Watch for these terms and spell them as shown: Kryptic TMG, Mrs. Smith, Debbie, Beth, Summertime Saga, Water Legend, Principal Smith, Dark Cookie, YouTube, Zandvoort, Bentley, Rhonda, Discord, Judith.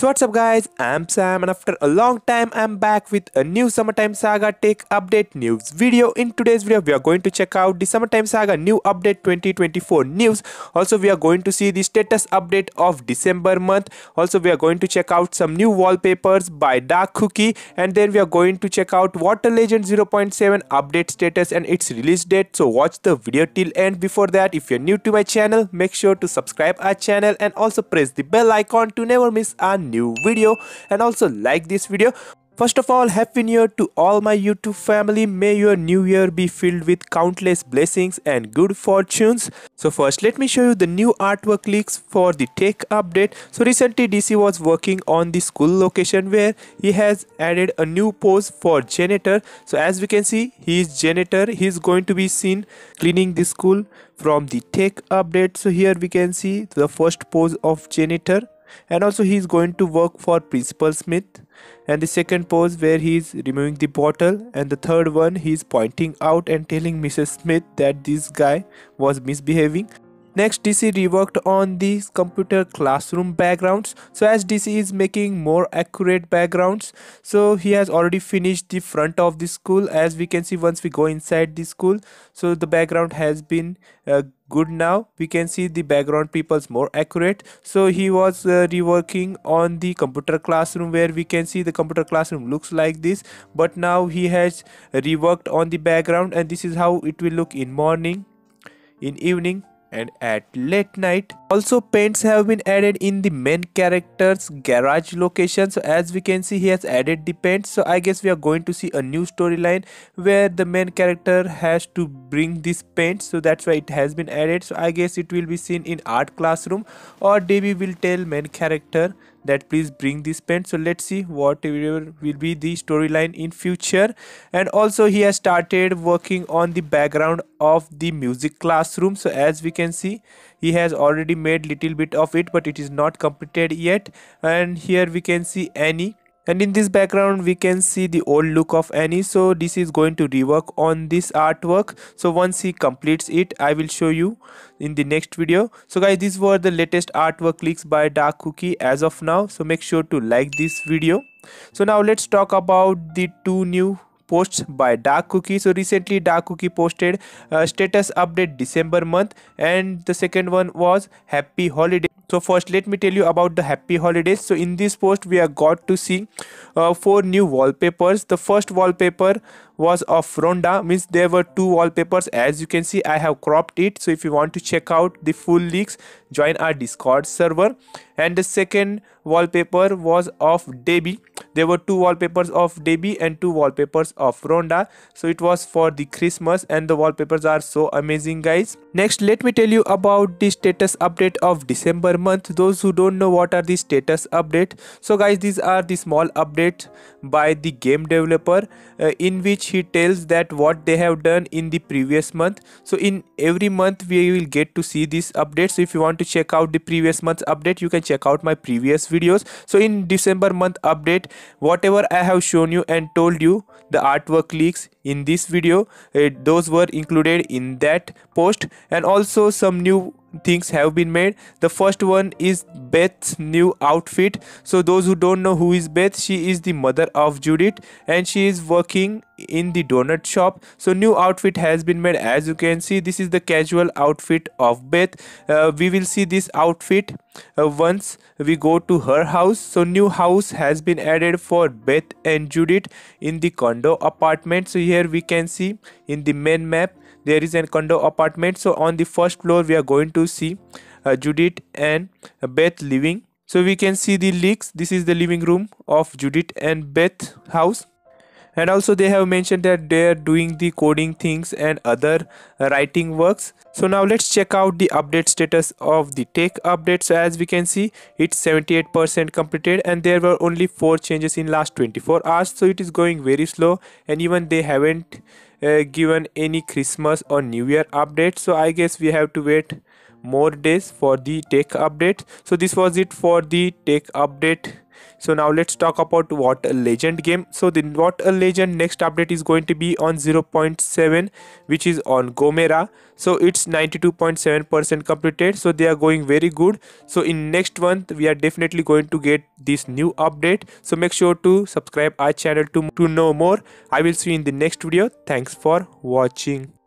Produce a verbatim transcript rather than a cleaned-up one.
So what's up guys, I'm Sam and after a long time I'm back with a new Summertime Saga Tech Update News video. In today's video we are going to check out the Summertime Saga new update twenty twenty-four news. Also we are going to see the status update of December month. Also we are going to check out some new wallpapers by Dark Cookie, and then we are going to check out Water Legend zero point seven update status and its release date. So watch the video till end. Before that, if you're new to my channel, make sure to subscribe our channel and also press the bell icon to never miss our new video, and also like this video. First of all, happy new year to all my YouTube family. May your new year be filled with countless blessings and good fortunes. So first let me show you the new artwork leaks for the tech update. So recently D C was working on the school location where he has added a new pose for janitor. So as we can see, he is janitor. He is going to be seen cleaning the school from the tech update. So here we can see the first pose of janitor. And also he is going to work for Principal Smith, and the second pose where he is removing the bottle, and the third one he is pointing out and telling Missus Smith that this guy was misbehaving. Next, D C reworked on the computer classroom backgrounds. So as D C is making more accurate backgrounds, so he has already finished the front of the school. As we can see, once we go inside the school, so the background has been uh, good. Now we can see the background people's more accurate. So he was uh, reworking on the computer classroom where we can see the computer classroom looks like this, but now he has reworked on the background, and this is how it will look in morning, in evening, and at late night. Also paints have been added in the main character's garage location. So as we can see, he has added the paints. So I guess we are going to see a new storyline where the main character has to bring this paint, so that's why it has been added. So I guess it will be seen in art classroom, or Debbie will tell main character that please bring this paint. So let's see what will be the storyline in future. And also he has started working on the background of the music classroom. So as we can see, he has already made little bit of it, but it is not completed yet. And here we can see Annie, and in this background we can see the old look of Annie. So D C is going to rework on this artwork. So once he completes it, I will show you in the next video. So guys, these were the latest artwork leaks by Dark Cookie as of now. So make sure to like this video. So now let's talk about the two new posts by Dark Cookie. So recently Dark Cookie posted uh, status update December month, and the second one was happy holiday. So first let me tell you about the happy holidays. So in this post we are got to see uh, four new wallpapers. The first wallpaper was of Rhonda, means there were two wallpapers. As you can see, I have cropped it. So if you want to check out the full leaks, join our Discord server. And the second wallpaper was of Debbie. There were two wallpapers of Debbie and two wallpapers of Rhonda. So it was for the Christmas, and the wallpapers are so amazing guys. Next, let me tell you about the status update of December month. Those who don't know what are the status update, so guys, these are the small updates by the game developer uh, in which he tells that what they have done in the previous month. So in every month we will get to see this update. So if you want to check out the previous month's update, you can check out my previous videos. So in December month update, whatever I have shown you and told you the artwork leaks in this video, uh, those were included in that post. And also some new things have been made. The first one is Beth's new outfit. So those who don't know who is Beth, she is the mother of Judith, and she is working in the donut shop. So new outfit has been made. As you can see, this is the casual outfit of Beth. Uh, we will see this outfit uh, once we go to her house. So new house has been added for Beth and Judith in the condo apartment. So here we can see in the main map there is a condo apartment. So on the first floor we are going to see uh, Judith and Beth living. So we can see the leaks. This is the living room of Judith and Beth house. And also they have mentioned that they are doing the coding things and other writing works. So now let's check out the update status of the tech update. So as we can see, it's seventy-eight percent completed, and there were only four changes in last twenty-four hours. So it is going very slow, and even they haven't uh, given any Christmas or New Year update. So I guess we have to wait more days for the tech update. So this was it for the tech update So now let's talk about Water Legend game. So the Water Legend next update is going to be on zero point seven, which is on Gomera. So it's ninety-two point seven percent completed, so they are going very good. So in next month we are definitely going to get this new update, so make sure to subscribe our channel to, to know more. I will see you in the next video. Thanks for watching.